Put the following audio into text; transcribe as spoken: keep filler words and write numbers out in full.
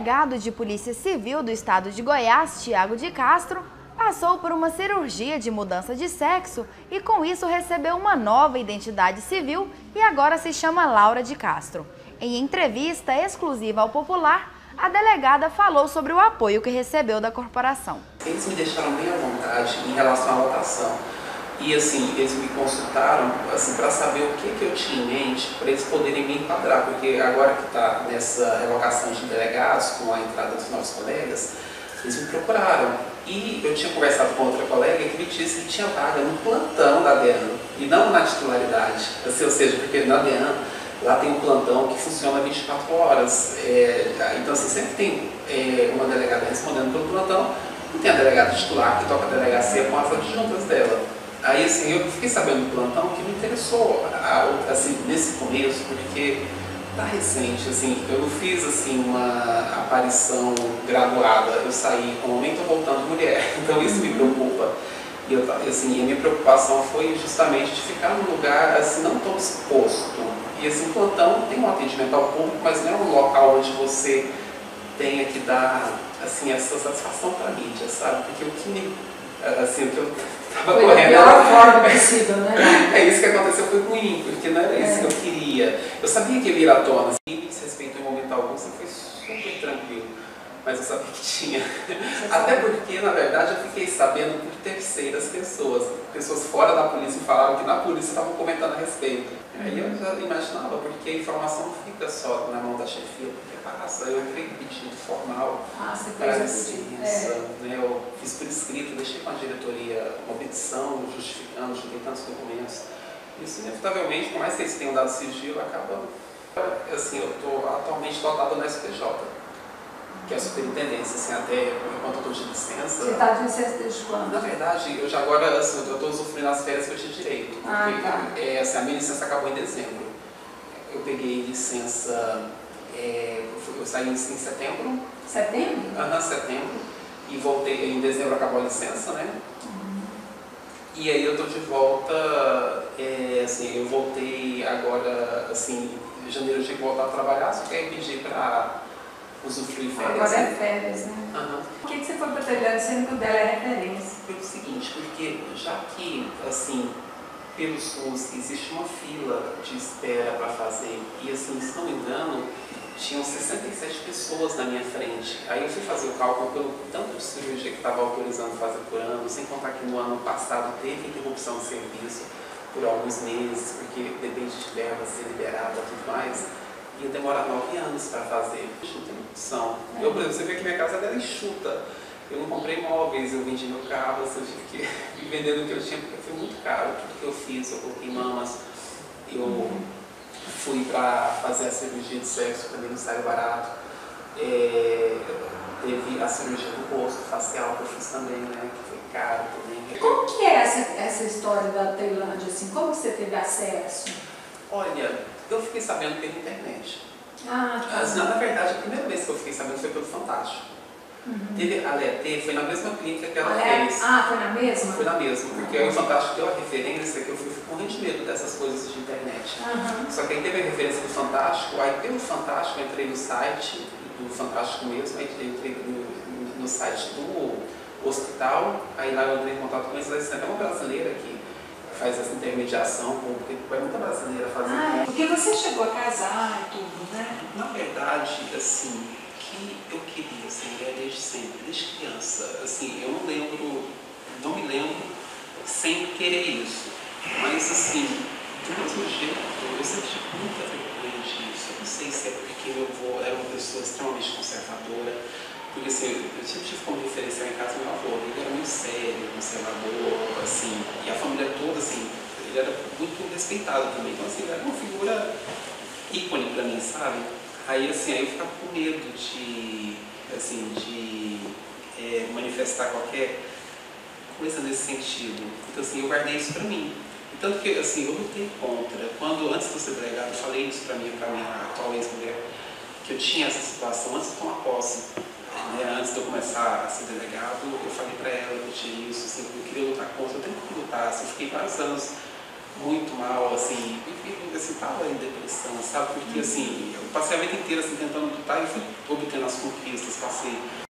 delegado de Polícia Civil do estado de Goiás, Laura de Castro, passou por uma cirurgia de mudança de sexo e com isso recebeu uma nova identidade civil e agora se chama Laura de Castro. Em entrevista exclusiva ao Popular, a delegada falou sobre o apoio que recebeu da corporação. Eles me deixaram bem à vontade em relação à lotação e assim, eles me consultaram assim, para saber o que, que eu tinha em mente para eles poderem me enquadrar, porque agora que está nessa relocação de delegados com a entrada dos novos colegas, eles me procuraram. E eu tinha conversado com outra colega que me disse que tinha vaga no plantão da DEAN e não na titularidade, assim, ou seja, porque na DEAN lá tem um plantão que funciona vinte e quatro horas, é, então assim, sempre tem é, uma delegada respondendo pelo plantão e tem a delegada titular que toca a delegacia com as adjuntas dela. Aí assim, eu fiquei sabendo do plantão que me interessou assim, nesse começo, porque tá recente, assim, eu não fiz assim uma aparição graduada, eu saí com um homem, tô voltando mulher, então isso me preocupa. E eu, assim, a minha preocupação foi justamente de ficar num lugar assim, não tão exposto. E assim, plantão tem um atendimento ao público, mas não é um local onde você tenha que dar assim, essa satisfação para a mídia, sabe? Porque o que me, assim, o que eu estava correndo... Forma possível, né? É isso que aconteceu, foi ruim, porque não era isso é. que eu queria. Eu sabia que ele ia à tona, e me desrespeitou em momento algum, você foi super tranquilo, mas eu sabia que tinha. Até porque, na verdade, eu fiquei sabendo por terceiras pessoas, pessoas fora da polícia me falaram que na polícia estavam comentando a respeito. Aí eu já imaginava, porque a informação não fica só na mão da chefia, porque passa, eu entrei com pedido formal, ah, para a justiça, é. né? Eu fiz por escrito, deixei com a diretoria uma petição, justificando, juntei tantos documentos. Isso, inevitavelmente, por mais que eles tenham dado sigilo, acaba... Assim, eu estou atualmente lotado na S P J, que é a superintendência, assim, até enquanto eu estou de licença. Você está de licença desde quando? Na verdade, eu já agora, assim, eu estou usufruindo as férias que eu tinha direito. Ah, tá. É, assim, a minha licença acabou em dezembro. Eu peguei licença, é, eu saí em setembro. Setembro? Aham, uhum, setembro. E voltei, em dezembro acabou a licença, né? Uhum. E aí eu estou de volta, é, assim, eu voltei agora, assim, em janeiro eu tinha que voltar a trabalhar, só que aí pedi para... usufruir férias. Agora é férias, né? Uhum. Por que, que você foi para o Telhado sendo que o dela é referência? Pelo seguinte, porque já que, assim, pelo SUS existe uma fila de espera para fazer, e assim, se não me engano, tinham sessenta e sete pessoas na minha frente. Aí eu fui fazer o cálculo pelo tanto de cirurgia que estava autorizando fazer por ano, sem contar que no ano passado teve interrupção de serviço por alguns meses, porque depende de verba ser liberada e tudo mais. Ia demorar nove anos para fazer, não tem opção. É. Eu, por exemplo, você vê que minha casa era enxuta. Eu não comprei móveis, eu vendi meu carro, assim, eu tive que me vender do que eu tinha, porque foi muito caro tudo que eu fiz. Eu coloquei mamas, eu uhum. fui para fazer a cirurgia de sexo, também não saiu barato. É, teve a cirurgia do rosto, facial que eu fiz também, né, que foi caro também. Como que é essa, essa história da Tailândia, assim, como você teve acesso? Olha, eu fiquei sabendo pela internet. Ah, tá. Mas, na verdade, a primeira vez que eu fiquei sabendo foi pelo Fantástico. Uhum. Teve, a Lete foi na mesma clínica que ela Ale... fez. Ah, foi na mesma? Foi na mesma, porque uhum. aí o Fantástico deu a referência que eu fui com muito medo dessas coisas de internet. Uhum. Só que aí teve a referência do Fantástico, aí pelo Fantástico eu entrei no site do Fantástico mesmo, aí eu entrei no, no site do hospital, aí lá eu entrei em contato com eles, eles têm uma brasileira aqui. Faz essa intermediação, porque é muita brasileira fazer. Ah, porque você chegou a casar e tudo, né? Na verdade, assim, o que eu queria, assim, é desde sempre, desde criança. Assim, eu não lembro, não me lembro sem querer isso. Mas, assim, do mesmo jeito, eu sempre tive muita vergonha disso. Eu não sei se é porque meu avô era uma pessoa extremamente conservadora. Porque assim, eu sempre tive como referência em casa meu avô, ele era muito sério, conservador, assim, e a família toda, assim, ele era muito respeitado também, então assim, ele era uma figura ícone pra mim, sabe? Aí assim, aí eu ficava com medo de, assim, de é, manifestar qualquer coisa nesse sentido, então assim, eu guardei isso pra mim. Tanto que assim, eu lutei contra, quando antes de eu ser delegado, eu falei isso pra mim, pra minha atual ex-mulher, que eu tinha essa situação antes de tomar posse. Antes de eu começar a ser delegado, eu falei para ela que eu tinha isso, assim, eu queria lutar contra, eu tenho que lutar, assim, eu fiquei vários anos muito mal, assim, enfim, assim, tava em depressão, sabe? Porque, assim, eu passei a vida inteira assim, tentando lutar e fui obtendo as conquistas, passei